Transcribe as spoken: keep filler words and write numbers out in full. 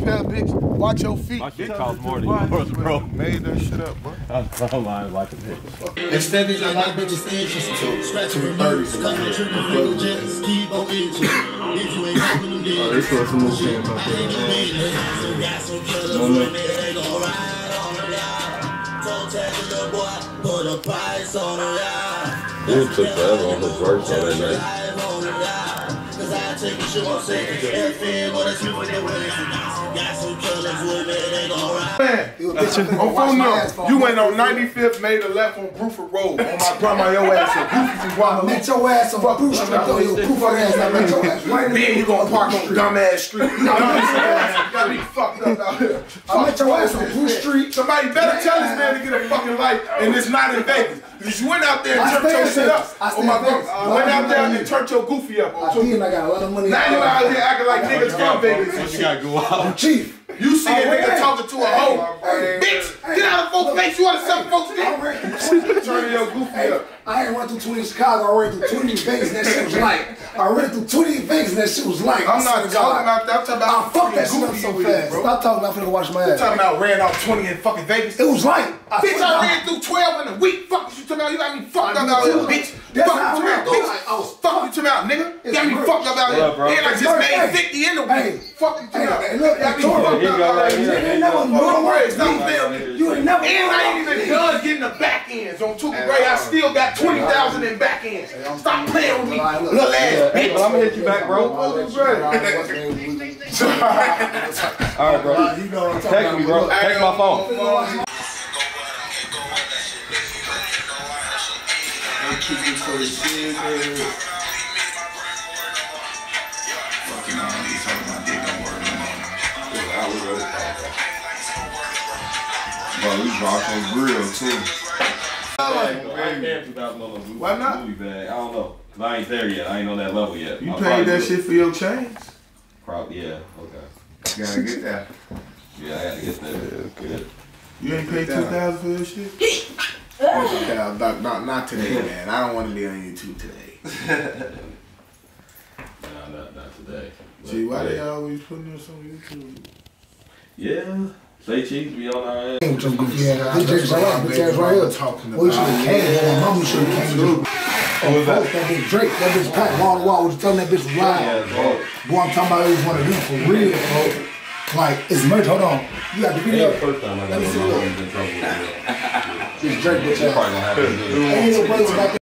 pair, bitch. Watch your feet. My shit costs more than yours, bro. Made that shit up, bro. I'm lying like a bitch. Extended your life, bitches, inches. Scratching with birds. Cutting the trigger, little jets. Keep on inches. If you ain't having them, bitch. Oh, this was some little shit, my friend. It took forever on the verse on that night. Take a show on F M, but it's you in the way. Got some colors with me, they gon' ride. Man, on phone number, you went on ninety-fifth, made a left on Bruford Road. On my grandma, your ass at Bruford and Guadalupe. Let your ass on Bruford and throw your poof ass out. Let your ass right then you gon' park on dumbass street. You gotta be fucked up out here. I let your ass on Bruce Street. Somebody better tell this man to get a fucking life, and it's not in Vegas. Because you went out there and turned your shit up. Oh my God, went out there and turned your goofy up. I feel like I got a lot of money. Now you out here acting like niggas from Vegas and shit. You gotta go out. Chief. You see a nigga talking to a hoe. Bitch, get out of folks' face. You want to suck folks' dick. Turn your goofy up. I ain't run through twenty in Chicago. I ran through twenty in Vegas and that shit was light. I ran through twenty in Vegas and that shit was light. I'm not talking about that. I'm talking about. I fucked that shit up so fast. Stop talking about finna wash my ass. You're talking about ran off twenty in fucking Vegas. It was light. Bitch, I ran through twelve in a week. Fuck you talking about. You got me fucked up out here, bitch. Fuck you talking about, bitch. I was fucking you talking about, nigga. You got me fucked up out here. And I just made fifty in a week. Fuck you talking about. You ain't never known. You ain't never. And I ain't even done getting the back ends on Tuka Gray. I still got twenty thousand in back ends. Stop playing with me, little ass bitch. I'm gonna hit you back, bro. Alright, bro. Text me, bro. Text my phone. Bro, we dropped on grill too. I can't put that little movie bag. I don't know. Cause I ain't there yet. I ain't on that level yet. You paid that shit for your chains? Probably, yeah. Okay. You gotta get that. Yeah, I gotta get that. Yeah, okay. You ain't paid two thousand dollars for your shit? not, not, not today, man. I don't want to be on YouTube today. No, not, not today. Gee, why they always putting us on YouTube? Yeah. They cheese be on our ass. Bitch ass right here, bitch ass right here. Talking about. We should have came, mama should have came through. Oh, was that? That bitch Drake, that bitch Pat wall to wall, was telling that bitch to ride. Boy, I'm talking about every one of them for real, bro. Like, it's merch, hold on. You got to be there. First time I got in trouble with it. This Drake bitch ass. Ain't no way to